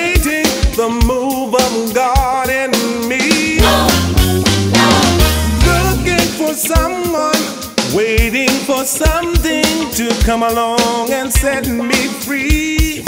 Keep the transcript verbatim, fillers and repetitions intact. waiting, the move of God in me. Looking for someone, waiting for something to come along and set me free.